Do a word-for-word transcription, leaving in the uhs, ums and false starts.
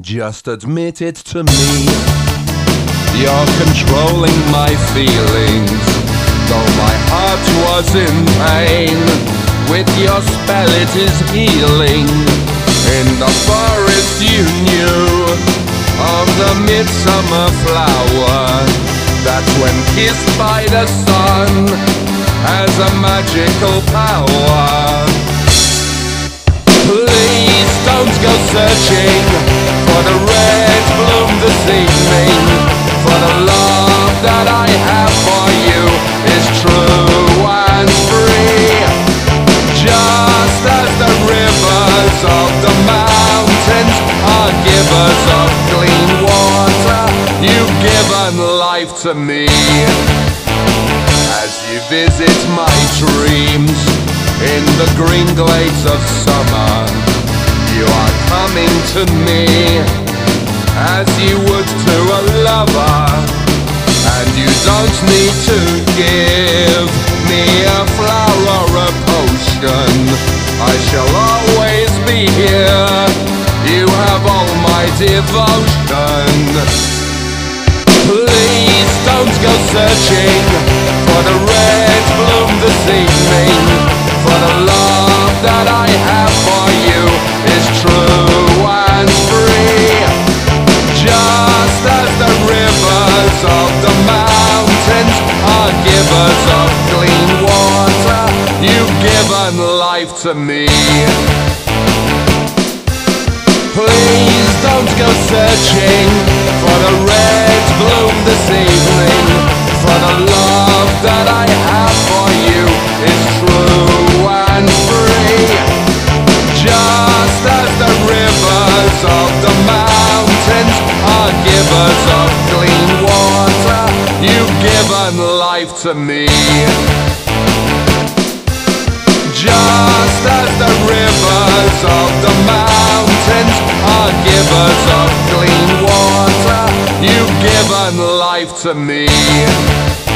Just admit it to me. You're controlling my feelings, though my heart was in pain. With your spell it is healing. In the forest you knew of the midsummer flower, that when kissed by the sun has a magical power. Please don't go searching for the red bloom this evening, for the love that I have for you is true and free. Just as the rivers of the mountains are givers of clean water, you've given life to me. As you visit my dreams in the green glades of summer, you are coming to me as you would to a lover. And you don't need to give me a flower or a potion, I shall always be here. You have all my devotion. Please don't go searching for the red bloom this evening, for the love that I have for you is true and free. Just as the rivers of the mountains are givers of clean water, you've given life to me. Please don't go searching for the red bloom this evening, for the love that I have for you is true and free. Just as the rivers of the mountains are givers of clean water, you've given life to me. Just as the rivers of the mountains are givers of clean water, you've given life to me.